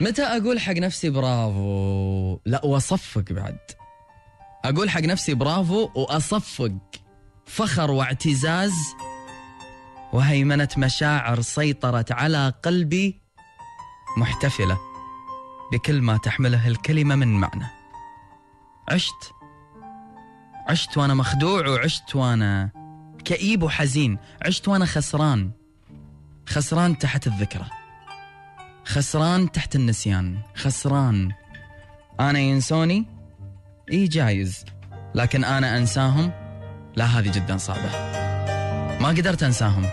متى أقول حق نفسي برافو؟ لا وأصفق بعد. أقول حق نفسي برافو وأصفق فخر واعتزاز وهيمنة مشاعر سيطرت على قلبي محتفلة بكل ما تحمله الكلمة من معنى. عشت وأنا مخدوع، وعشت وأنا كئيب وحزين، عشت وأنا خسران تحت الذكرى، خسران تحت النسيان، خسران. أنا ينسوني؟ إيه جايز، لكن أنا أنساهم؟ لا، هذه جدا صعبة. ما قدرت أنساهم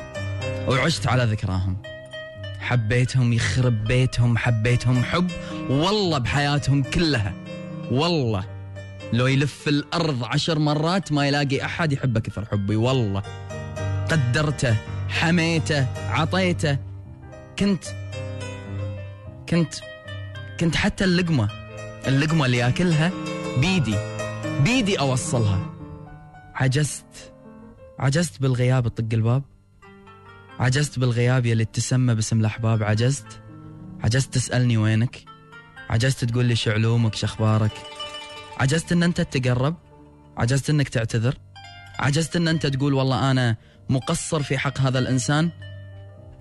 وعشت على ذكراهم، حبيتهم يخرب بيتهم، حبيتهم حب والله بحياتهم كلها، والله لو يلف الأرض 10 مرات ما يلاقي أحد يحبه كثر حبي، والله قدرته، حميته، عطيته، كنت حتى اللقمة اللي ياكلها بيدي أوصلها. عجزت بالغياب، أطق الباب، عجزت بالغياب يلي تسمى باسم الأحباب، عجزت تسألني وينك، عجزت تقول لي شعلومك، شخبارك، عجزت إن أنت تتقرب، عجزت إنك تعتذر، عجزت إن أنت تقول والله أنا مقصر في حق هذا الإنسان.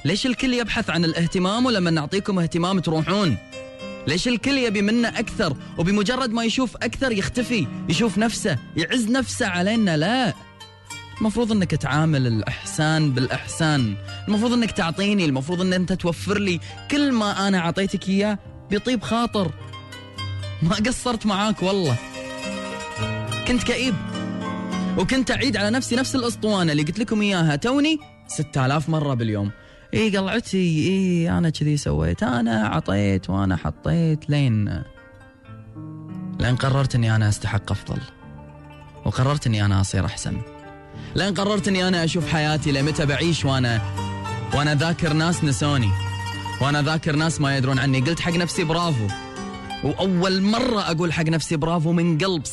ليش الكل يبحث عن الاهتمام ولما نعطيكم اهتمام تروحون؟ ليش الكل يبي منا أكثر وبمجرد ما يشوف أكثر يختفي، يشوف نفسه، يعز نفسه علينا؟ لا، المفروض أنك تعامل الإحسان بالإحسان، المفروض أنك تعطيني، المفروض أن أنت توفر لي كل ما أنا عطيتك إياه بطيب خاطر. ما قصرت معاك والله. كنت كئيب وكنت أعيد على نفسي نفس الأسطوانة اللي قلت لكم إياها توني 6000 مرة باليوم. إيه قلعتي، إيه أنا كذي سويت، أنا عطيت وأنا حطيت، لين قررت أني أنا أستحق أفضل، وقررت أني أنا أصير أحسن، لين قررت أني أنا أشوف حياتي لمتى بعيش وأنا ذاكر ناس نسوني، وأنا ذاكر ناس ما يدرون عني. قلت حق نفسي برافو، وأول مرة أقول حق نفسي برافو من قلب.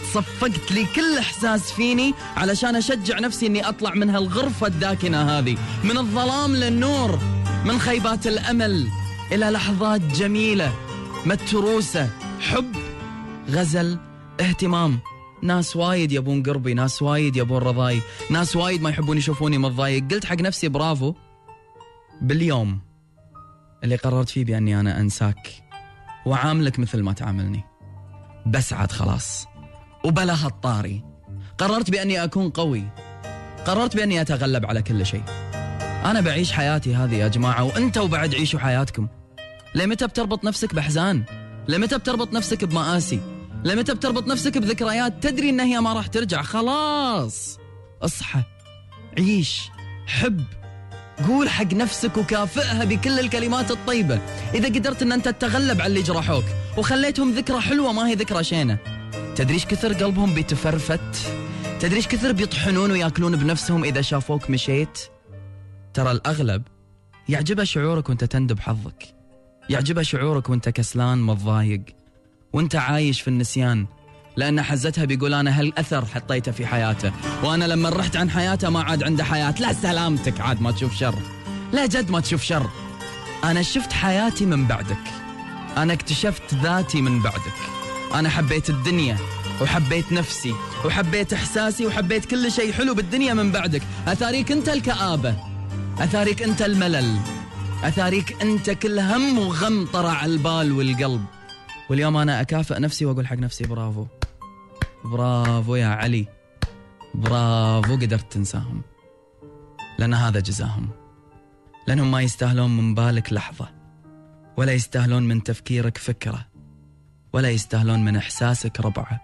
صفقت لي كل إحساس فيني علشان أشجع نفسي أني أطلع من هالغرفة الداكنة هذه، من الظلام للنور، من خيبات الأمل إلى لحظات جميلة متروسة، حب، غزل، اهتمام. ناس وايد يبون قربي، ناس وايد يبون رضاي، ناس وايد ما يحبون يشوفوني متضايق. قلت حق نفسي برافو باليوم اللي قررت فيه بأني أنا أنساك وعاملك مثل ما تعاملني، بس عاد خلاص وبلا هالطاري. قررت بأني أكون قوي، قررت بأني أتغلب على كل شيء. أنا بعيش حياتي هذه يا جماعة، وأنتوا بعد عيشوا حياتكم. لمتى بتربط نفسك بحزان؟ لمتى بتربط نفسك بمآسي؟ لمتى بتربط نفسك بذكريات تدري إن هي ما راح ترجع؟ خلاص اصحى، عيش، حب، قول حق نفسك وكافئها بكل الكلمات الطيبة. إذا قدرت أن أنت تتغلب على اللي جرحوك وخليتهم ذكرى حلوة ما هي ذكرى شينة، تدريش كثر قلبهم بيتفرفت، تدريش كثر بيطحنون وياكلون بنفسهم إذا شافوك مشيت. ترى الأغلب يعجبه شعورك وانت تندب حظك، يعجبه شعورك وانت كسلان متضايق وانت عايش في النسيان، لأن حزتها بيقول أنا هالأثر حطيته في حياته، وأنا لما رحت عن حياته ما عاد عنده حياة. لا سلامتك، عاد ما تشوف شر، لا جد ما تشوف شر. أنا شفت حياتي من بعدك، أنا اكتشفت ذاتي من بعدك، أنا حبيت الدنيا وحبيت نفسي وحبيت إحساسي وحبيت كل شيء حلو بالدنيا من بعدك. أثاريك أنت الكآبة، أثاريك أنت الملل، أثاريك أنت كل هم وغم طرى على البال والقلب. واليوم أنا أكافئ نفسي وأقول حق نفسي برافو، برافو يا علي، برافو قدرت تنساهم، لأن هذا جزاهم، لأنهم ما يستاهلون من بالك لحظة، ولا يستاهلون من تفكيرك فكرة، ولا يستاهلون من إحساسك ربعة.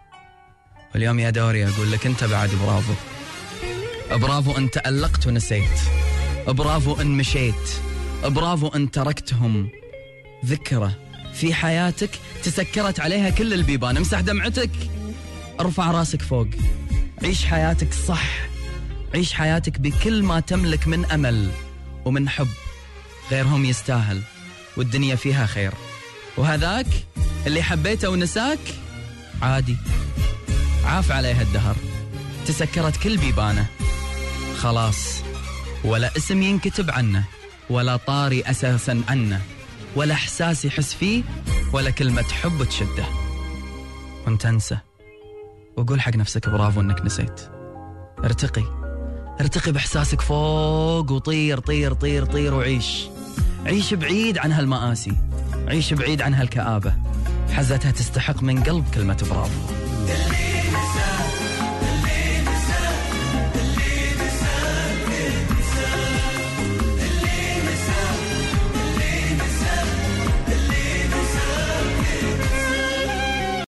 واليوم يا دوري أقول لك أنت بعد برافو، برافو أن تألقت ونسيت، برافو أن مشيت، برافو أن تركتهم ذكرى في حياتك تسكرت عليها كل البيبان. امسح دمعتك، ارفع راسك فوق، عيش حياتك صح، عيش حياتك بكل ما تملك من أمل ومن حب. غيرهم يستاهل والدنيا فيها خير، وهذاك اللي حبيته ونساك عادي، عاف عليها الدهر، تسكرت كل بيبانه، خلاص ولا اسم ينكتب عنه، ولا طاري أساسا عنه، ولا إحساس يحس فيه، ولا كلمة حب تشده. وانت انسى وقول حق نفسك برافو انك نسيت. ارتقي ارتقي بإحساسك فوق، وطير طير طير طير، وعيش عيش بعيد عن هالمآسي، عيش بعيد عن هالكآبة. حزتها تستحق من قلب كلمة برافو.